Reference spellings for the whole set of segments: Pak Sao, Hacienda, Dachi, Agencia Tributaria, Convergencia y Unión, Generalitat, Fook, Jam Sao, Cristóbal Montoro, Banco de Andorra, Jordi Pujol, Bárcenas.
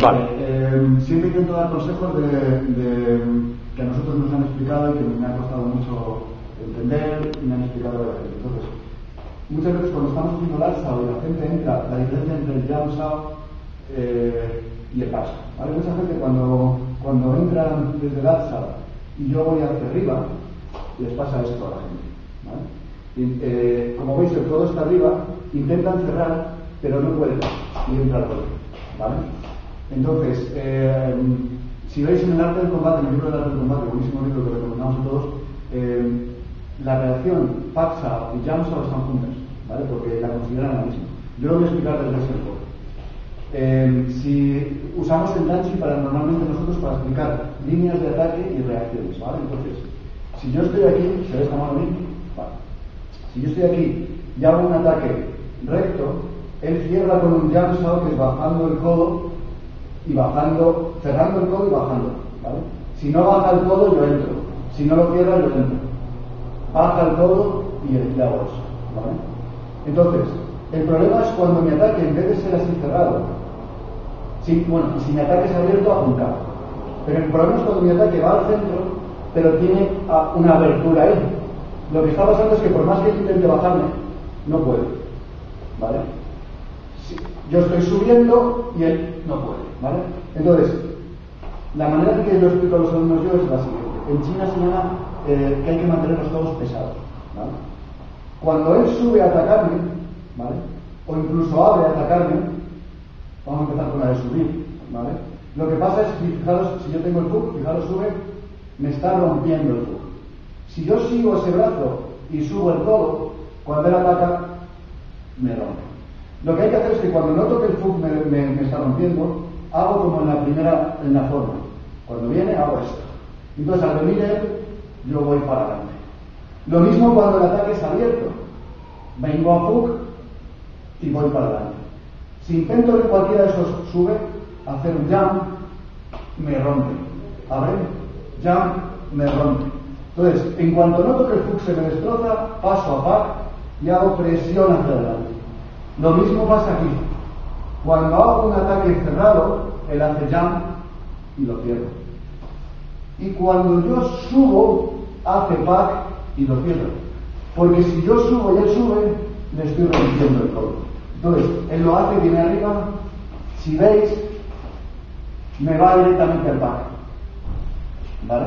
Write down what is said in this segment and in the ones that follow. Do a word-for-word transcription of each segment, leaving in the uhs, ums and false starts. Vale. Eh, siempre intento dar consejos de, de, que a nosotros nos han explicado y que me ha costado mucho entender y me han explicado de la gente. Entonces, muchas veces cuando estamos haciendo el alzao y la gente entra, la diferencia entre el Jam Sao eh, y el Pak Sao, ¿vale? Mucha gente cuando, cuando entran desde el alzao y yo voy hacia arriba, les pasa esto a la gente, ¿vale? Y, eh, como veis, el codo está arriba, intentan cerrar, pero no pueden, y entra el codo, ¿vale? Entonces, eh, si veis en el arte del combate, en el libro del arte del combate, buenísimo libro que recomendamos a todos, eh, la relación Pak Sao y Jam Sao están juntas, ¿vale? Porque la consideran la misma. Yo lo voy a explicar desde ese enfoque. Eh, si usamos el Dachi para normalmente nosotros para explicar líneas de ataque y reacciones, ¿vale? Entonces, si yo estoy aquí, ¿se ve esta mano bien? Vale. Si yo estoy aquí y hago un ataque recto, él cierra con un Jam Sao que es bajando el codo y bajando, cerrando el codo y bajando, ¿vale? Si no baja el codo, yo entro. Si no lo cierra, yo entro. Baja el codo y el hago eso, ¿vale? Entonces, el problema es cuando mi ataque, en vez de ser así cerrado, si, bueno, si mi ataque es abierto, apuntar. Pero el problema es cuando mi ataque va al centro, pero tiene una abertura ahí. Lo que está pasando es que por más que intente bajarme, no puedo, ¿vale? Si yo estoy subiendo y él no puede, ¿vale? Entonces, la manera en que yo explico a los alumnos yo es la siguiente. En China se llama eh, que hay que mantener los codos pesados, ¿vale? Cuando él sube a atacarme, ¿vale? O incluso abre a atacarme, vamos a empezar con la de subir, ¿vale? Lo que pasa es que, fijaros, si yo tengo el Fook, fijaros, sube, me está rompiendo el Fook. Si yo sigo ese brazo y subo el codo, cuando él ataca, me rompe. Lo que hay que hacer es que cuando noto que el Fook me, me, me está rompiendo, hago como en la primera, en la forma. Cuando viene, hago esto. Entonces, al venir él, yo voy para adelante. Lo mismo cuando el ataque es abierto. Vengo a Fook y voy para adelante. Si intento que cualquiera de esos sube, hacer un jump, me rompe. A ver, jump, me rompe. Entonces, en cuanto noto que el Fook se me destroza, paso a Pak y hago presión hacia adelante. Lo mismo pasa aquí. Cuando hago un ataque cerrado, él hace jump y lo pierdo. Y cuando yo subo, hace Pak y lo cierro. Porque si yo subo y él sube, le estoy rompiendo el codo. Entonces, él lo hace, viene arriba. Si veis, me va directamente al Pak, ¿vale?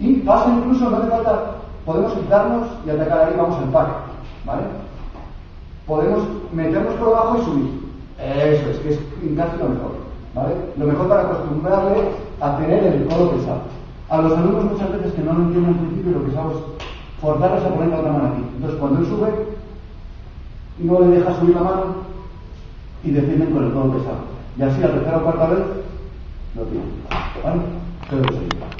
Y pasa incluso, no me falta, podemos quitarnos y atacar ahí, vamos al Pak, ¿vale? Podemos meternos por abajo y subir. Eso es, que es casi lo mejor, ¿vale? Lo mejor para acostumbrarle a tener el codo pesado. A los alumnos muchas veces que no lo entienden al principio, lo que hago es forzarlos a poner la otra mano aquí. Entonces cuando él sube, no le deja subir la mano y defienden con el codo pesado. Y así la tercera o cuarta vez lo tienen, ¿vale? Pero